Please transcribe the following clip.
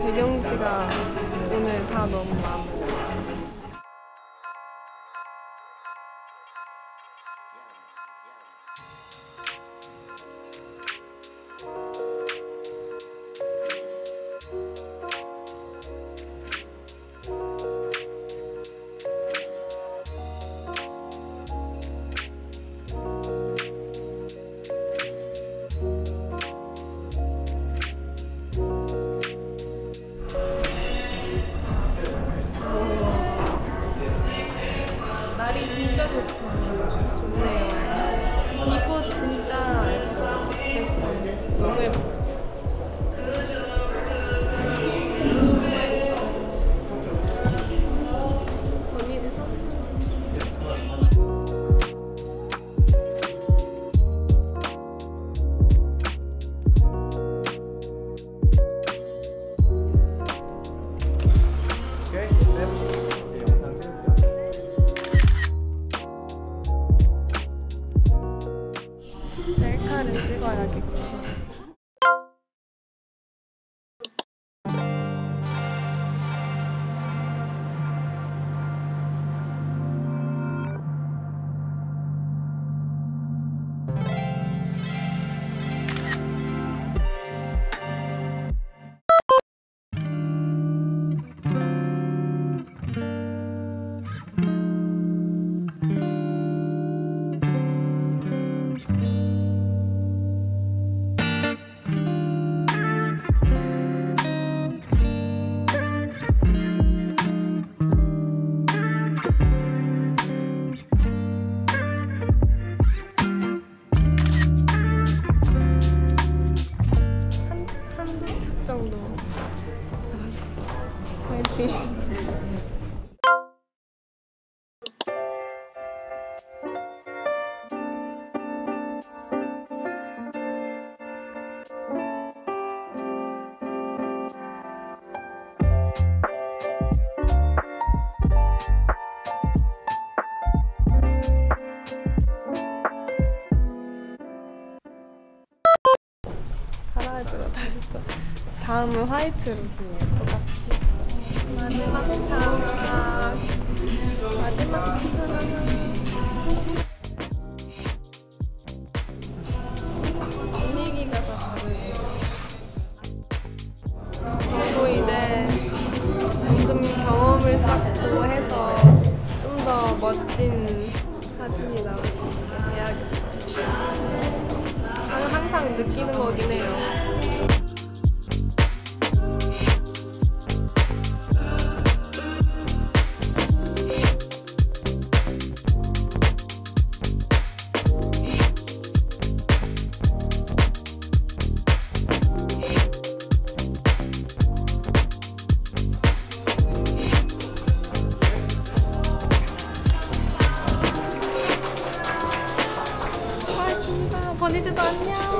배경지가 오늘 다 너무 마음에 들어요. 다시 또 다음은 화이트로 똑같이 마지막 장화 마지막 분위기가 다 다르네요. 저도 이제 좀 경험을 쌓고 해서 좀 더 멋진 사진이 나올 수 있게 해야겠어요. 항상 느끼는 거긴 해요. 버니즈도 안녕.